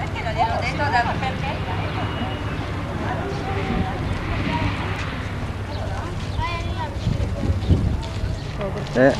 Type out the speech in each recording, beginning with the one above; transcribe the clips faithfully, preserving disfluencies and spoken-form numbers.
Perché non gliel'ho detto da perché? Eh.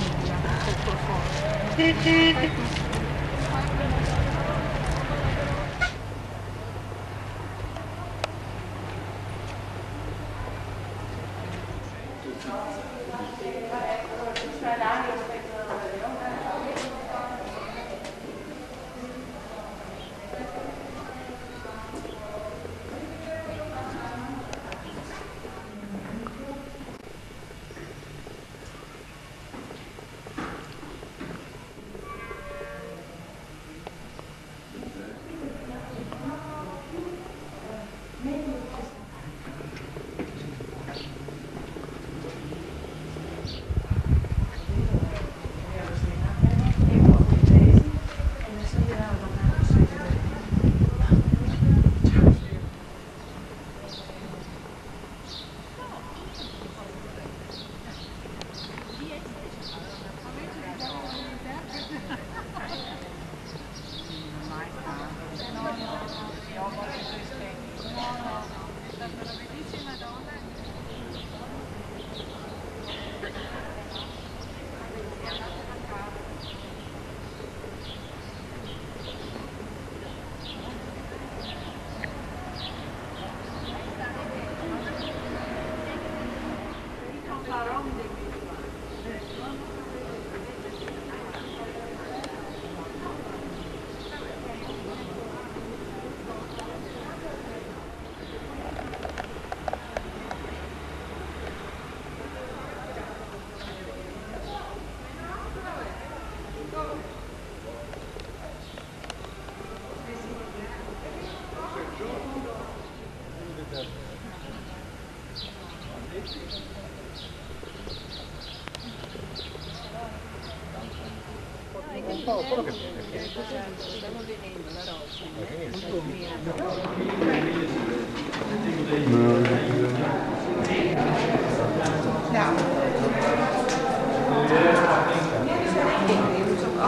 Oh, quello che viene. Stanno venendo la roccia.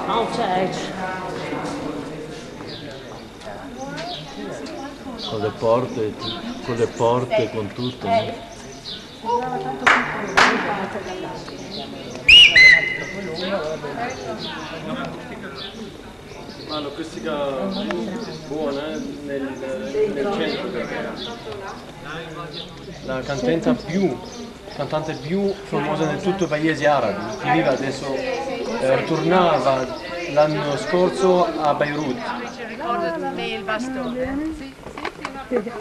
No, c'è. Con le porte, con le porte, con tutto. Ma l'acustica buona nel, nel centro dell'era. La cantante più, cantante più famosa di tutto il paese arabo, che vive adesso, eh, tornava l'anno scorso a Beirut. Ci ricorda il bastone. Sì, sì,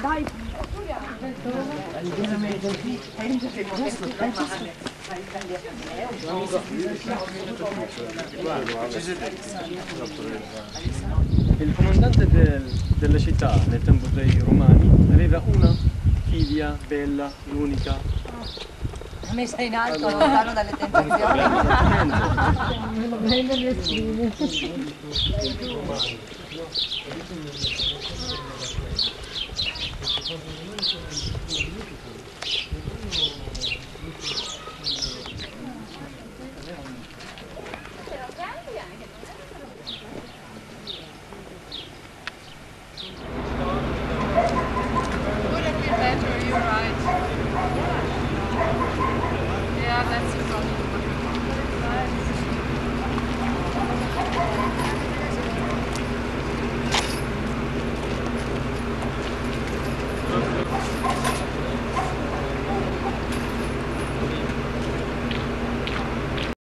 dai, il comandante del, della città nel tempo dei Romani aveva una figlia bella, l'unica. La messa in alto, allora, lontano dalle tentazioni. Thank you.